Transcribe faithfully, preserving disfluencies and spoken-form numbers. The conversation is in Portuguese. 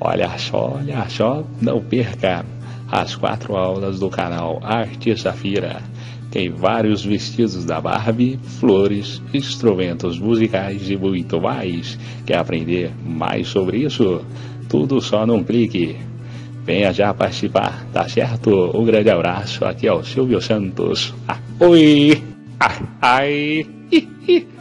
Olha só, olha só, não perca as quatro aulas do canal Arte Safira. Tem vários vestidos da Barbie, flores, instrumentos musicais e muito mais. Quer aprender mais sobre isso? Tudo só num clique. Venha já participar, tá certo? Um grande abraço, aqui é o Silvio Santos. Ah, oi! Ah, ai! Hi, hi.